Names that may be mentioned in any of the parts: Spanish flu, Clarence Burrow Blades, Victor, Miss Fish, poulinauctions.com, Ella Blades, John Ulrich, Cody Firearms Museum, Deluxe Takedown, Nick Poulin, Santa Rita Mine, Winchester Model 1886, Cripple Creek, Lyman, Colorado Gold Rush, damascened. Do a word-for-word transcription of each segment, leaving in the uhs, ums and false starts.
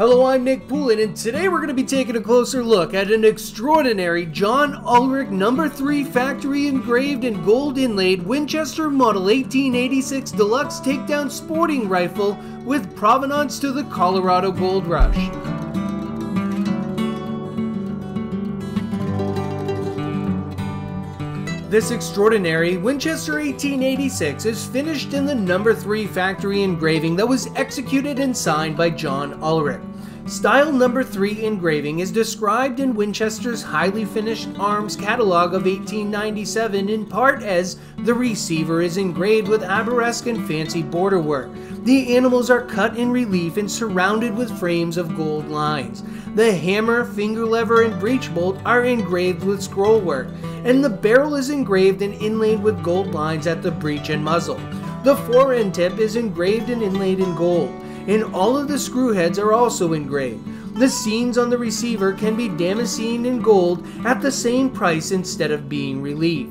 Hello, I'm Nick Poulin, and today we're going to be taking a closer look at an extraordinary John Ulrich number three factory engraved and gold inlaid Winchester Model eighteen eighty-six Deluxe Takedown Sporting Rifle with provenance to the Colorado Gold Rush. This extraordinary Winchester eighteen eighty-six is finished in the number three factory engraving that was executed and signed by John Ulrich. Style number three engraving is described in Winchester's highly finished arms catalog of eighteen ninety-seven in part as the receiver is engraved with arabesque and fancy border work. The animals are cut in relief and surrounded with frames of gold lines. The hammer, finger lever, and breech bolt are engraved with scroll work, and the barrel is engraved and inlaid with gold lines at the breech and muzzle. The fore-end tip is engraved and inlaid in gold, and all of the screw heads are also engraved. The scenes on the receiver can be damascened in gold at the same price instead of being relief.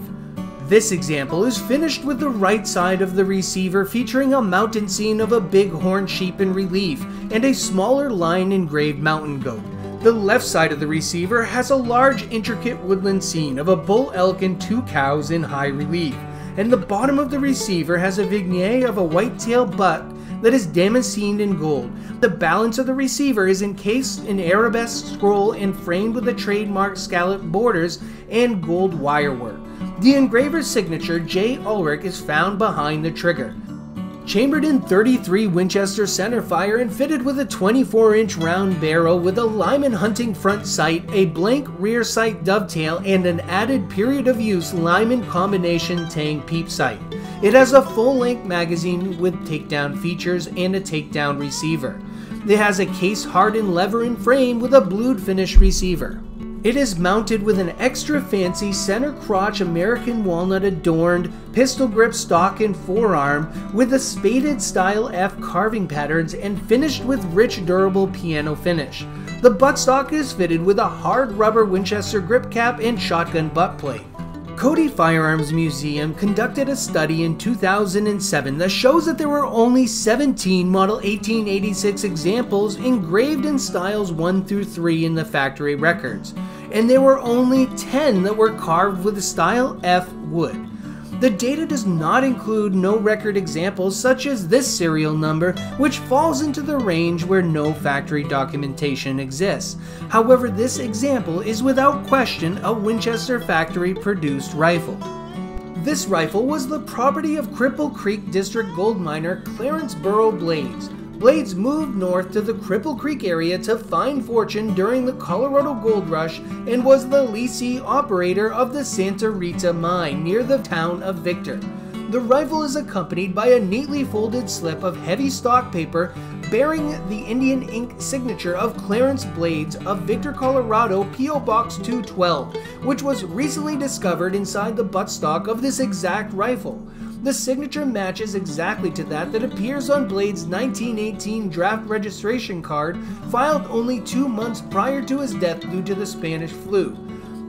This example is finished with the right side of the receiver featuring a mountain scene of a bighorn sheep in relief and a smaller lion engraved mountain goat. The left side of the receiver has a large intricate woodland scene of a bull elk and two cows in high relief, and the bottom of the receiver has a vignette of a whitetail buck that is damascened in gold. The balance of the receiver is encased in arabesque scroll and framed with the trademark scallop borders and gold wire work. The engraver's signature, J. Ulrich, is found behind the trigger. Chambered in thirty-three Winchester centerfire and fitted with a twenty-four inch round barrel with a Lyman hunting front sight, a blank rear sight dovetail, and an added period of use Lyman combination tang peep sight. It has a full-length magazine with takedown features and a takedown receiver. It has a case-hardened lever and frame with a blued finish receiver. It is mounted with an extra fancy center crotch American walnut adorned pistol grip stock and forearm with a spaded style F carving patterns and finished with rich durable piano finish. The buttstock is fitted with a hard rubber Winchester grip cap and shotgun butt plate. Cody Firearms Museum conducted a study in two thousand seven that shows that there were only seventeen Model eighteen eighty-six examples engraved in styles one through three in the factory records, and there were only ten that were carved with the style F wood. The data does not include no record examples such as this serial number, which falls into the range where no factory documentation exists. However, this example is without question a Winchester factory produced rifle. This rifle was the property of Cripple Creek District gold miner Clarence Burrow Blades. Blades moved north to the Cripple Creek area to find fortune during the Colorado Gold Rush and was the lessee operator of the Santa Rita Mine near the town of Victor. The rifle is accompanied by a neatly folded slip of heavy stock paper bearing the Indian ink signature of Clarence Blades of Victor, Colorado, P O Box two twelve, which was recently discovered inside the buttstock of this exact rifle. The signature matches exactly to that that appears on Blades' nineteen eighteen draft registration card, filed only two months prior to his death due to the Spanish flu.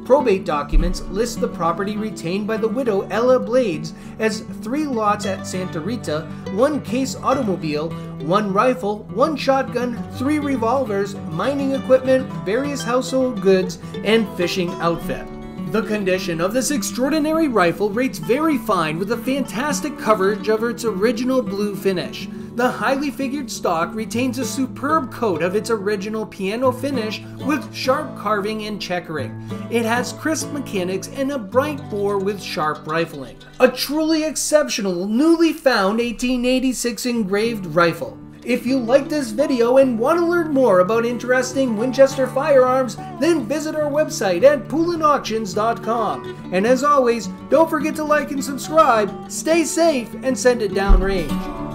Probate documents list the property retained by the widow Ella Blades as three lots at Santa Rita, one case automobile, one rifle, one shotgun, three revolvers, mining equipment, various household goods, and fishing outfit. The condition of this extraordinary rifle rates very fine with a fantastic coverage of its original blue finish. The highly figured stock retains a superb coat of its original piano finish with sharp carving and checkering. It has crisp mechanics and a bright bore with sharp rifling. A truly exceptional newly found eighteen eighty-six engraved rifle. If you like this video and want to learn more about interesting Winchester firearms, then visit our website at poulin auctions dot com. And as always, don't forget to like and subscribe, stay safe, and send it downrange.